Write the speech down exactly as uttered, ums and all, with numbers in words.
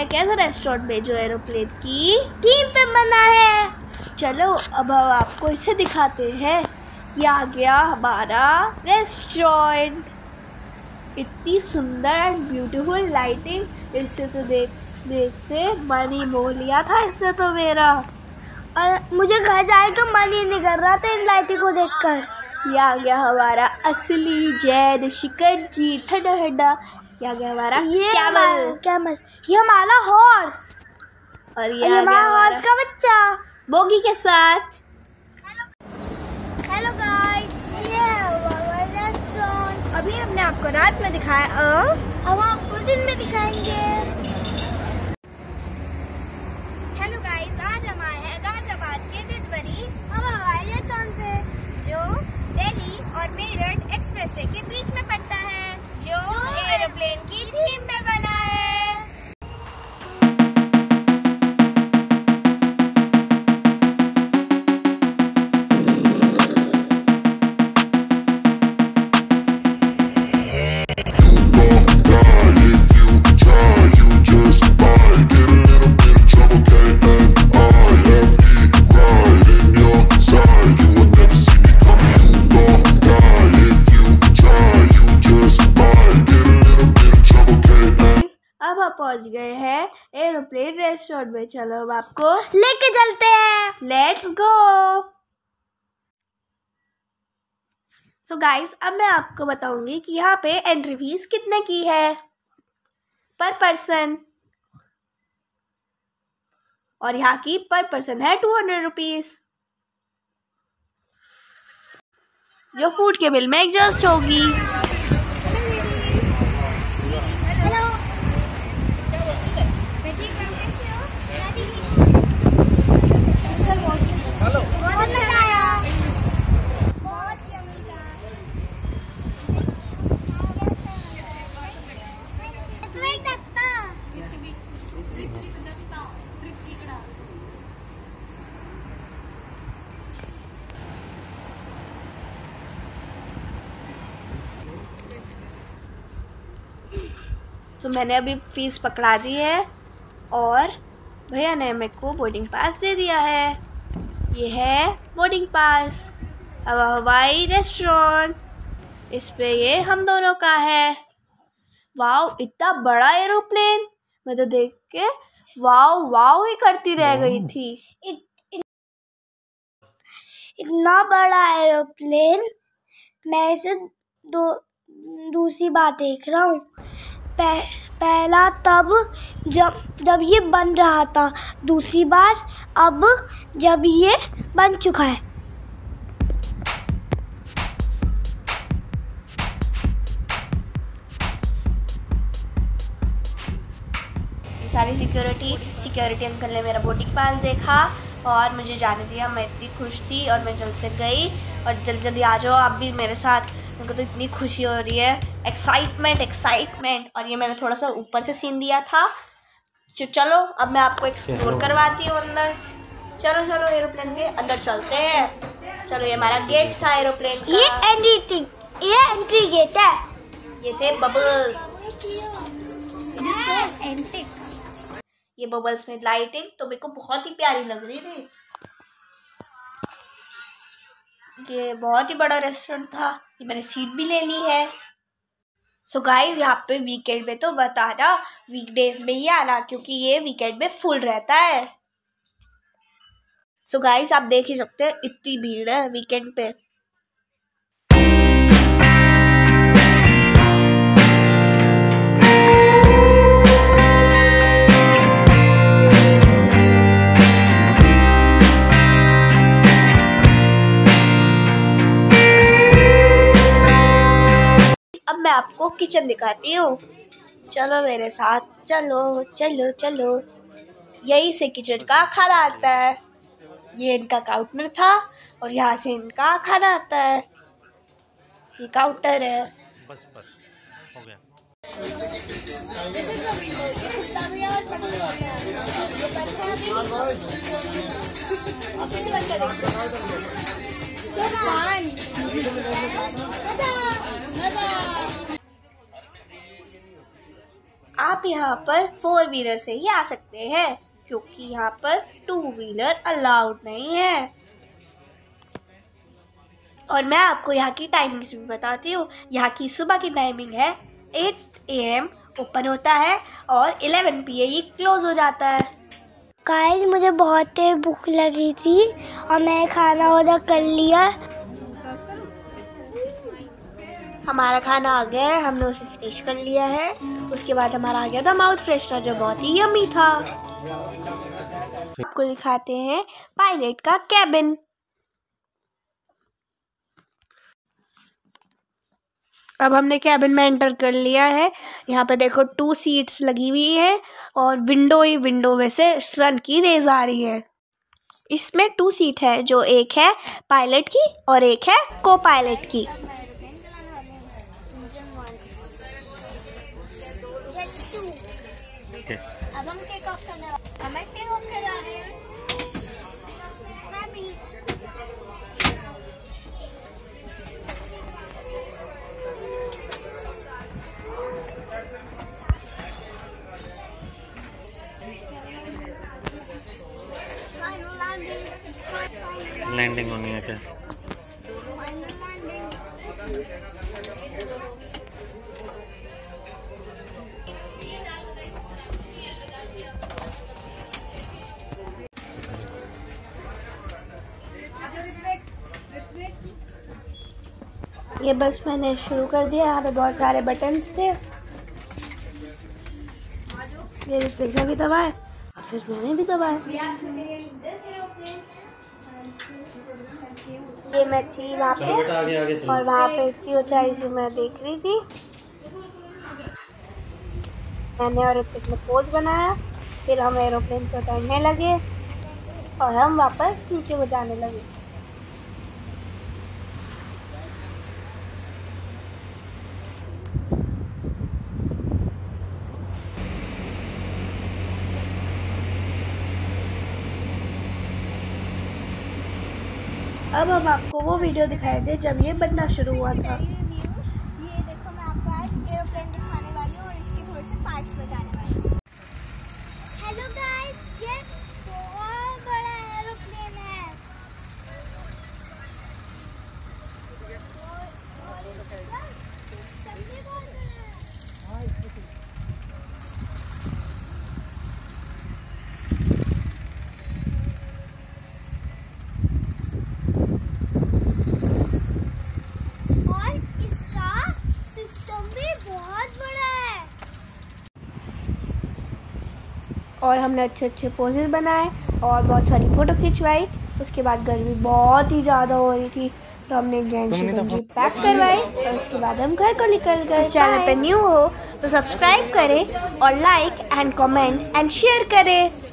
एक ऐसा रेस्टोरेंट में जो एरोप्लेन की थीम पे बना है। चलो अब हम आपको इसे दिखाते हैं। ये आ गया हमारा रेस्टोरेंट। इतनी सुंदर एंड ब्यूटीफुल लाइटिंग, इससे तो देखने से मन ही मोह लिया था इससे तो मेरा, और मुझे घर जाने का मन ही नहीं कर रहा था इन लाइटिंग को देखकर। ये आ गया हमारा असली जैन शिकंजी, ठंडा ठंडा। ये आ गया हमारा ये कैमल कैमल ये हमारा हॉर्स, और ये हमारा हॉर्स का बच्चा बोगी के साथ। हेलो गाइस, ये हमारा रेस्टोरेंट। अभी हमने आपको रात में दिखाया, अब आपको दिन में दिखाएंगे। हेलो गाइस, आज हम आए हैं गाजियाबाद के दिदवरी हवा हवाई रेस्टोरेंट पे, जो दिल्ली और मेरठ एक्सप्रेसवे के बीच में पड़ता है, जो एरोप्लेन की थीम पे बना है। पहुंच गए हैं एरोप्लेन रेस्टोरेंट में। चलो हम आपको लेके चलते हैं, लेट्स गो। सो गाइस, अब मैं आपको बताऊंगी कि यहाँ पे एंट्री फीस कितने की है पर पर्सन, और यहाँ की पर पर्सन है टू हंड्रेड रुपीज, जो फूड के बिल में एडजस्ट होगी। तो मैंने अभी फीस पकड़ा दी है और भैया ने मेरे को बोर्डिंग पास दे दिया है। ये है बोर्डिंग पास हवा हवाई रेस्टोरेंट, इस पे ये हम दोनों का है। वाव, इतना बड़ा एरोप्लेन, मैं तो देख के वाव वाव ही करती रह गई थी। इत, इत, इतना बड़ा एरोप्लेन, मैं इसे दो दूसरी बार देख रहा हूँ। पह, पहला तब जब जब ये बन रहा था, दूसरी बार अब जब ये बन चुका है। सारी सिक्योरिटी सिक्योरिटी अंकल ने मेरा बोर्डिंग पास देखा और मुझे जाने दिया। मैं इतनी खुश थी और मैं जल्द से गई और जल्दी जल्दी आ जाओ आप भी मेरे साथ। उनको तो इतनी खुशी हो रही है, एक्साइटमेंट एक्साइटमेंट। और ये मैंने थोड़ा सा ऊपर से सीन दिया था। चलो अब मैं आपको एक्सप्लोर करवाती हूँ अंदर। चलो चलो एरोप्लेन के अंदर चलते हैं। चलो, ये हमारा गेट था एरोप्लेन का। ये एंट्री ये एंट्री गेट है। ये थे बबल्स, ये बबल्स में लाइटिंग तो मेरे को बहुत ही प्यारी लग रही थी। ये बहुत ही बड़ा रेस्टोरेंट था। ये मैंने सीट भी ले ली है। सो so गाइस, यहाँ पे वीकेंड में तो बताना, वीकडेज में ही आना, क्योंकि ये वीकेंड में फुल रहता है। सो so गाइस, आप देख ही सकते हैं इतनी भीड़ है वीकेंड पे। मैं आपको किचन दिखाती हूँ, चलो मेरे साथ, चलो चलो चलो। यही से किचन का खाना आता है। ये इनका काउंटर था और यहाँ से इनका खाना आता है। ये काउंटर है। बस बस हो गया। आप यहाँ पर फोर व्हीलर से ही आ सकते हैं क्योंकि यहाँ पर टू व्हीलर अलाउड नहीं है। और मैं आपको यहाँ की टाइमिंग्स भी बताती हूँ। यहाँ की सुबह की टाइमिंग है एट ए एम ओपन होता है और इलेवन पी ए ये क्लोज हो जाता है। गाइस मुझे बहुत तेज भूख लगी थी और मैं खाना ऑर्डर कर लिया। हमारा खाना आ गया है, हमने उसे फिनिश कर लिया है। उसके बाद हमारा आ गया था माउथ फ्रेशनर जो बहुत ही यम्मी था। आपको दिखाते हैं पायलट का कैबिन। अब हमने कैबिन में एंटर कर लिया है। यहाँ पे देखो टू सीट्स लगी हुई है और विंडो ही विंडो में से सन की रेज आ रही है। इसमें टू सीट है, जो एक है पायलट की और एक है को पायलट की। अब हम टेक ऑफ करने वाले टेक ऑफ कर जा रहे हैं। लैंडिंग होनी है क्या? ये बस मैंने शुरू कर दिया। यहाँ पे बहुत सारे बटन्स थे, ये रिफ्लेक्ट ने भी दबाए और फिर मैंने भी दबाए। ये मैं थी वहाँ पे और वहाँ पे इतनी ऊंचाई से मैं देख रही थी। मैंने और इतने पोज बनाया, फिर हम एरोप्लेन से उतरने लगे और हम वापस नीचे को जाने लगे। अब हम आपको वो वीडियो दिखाए थे जब ये बनना शुरू हुआ था। ये देखो, मैं आपको आज एरोप्लेन दिखाने वाली हूँ और इसके थोड़े से पार्ट्स बताने वाली हूँ। हेलो गाइस, ये बहुत बड़ा एरोप्लेन है। और हमने अच्छे अच्छे पोजेस बनाए और बहुत सारी फ़ोटो खिंचवाई। उसके बाद गर्मी बहुत ही ज़्यादा हो रही थी तो हमने जैन शिकंजी पैक करवाई और उसके बाद हम घर को निकल गए। इस चैनल पर न्यू हो तो सब्सक्राइब करें और like and comment and share करें।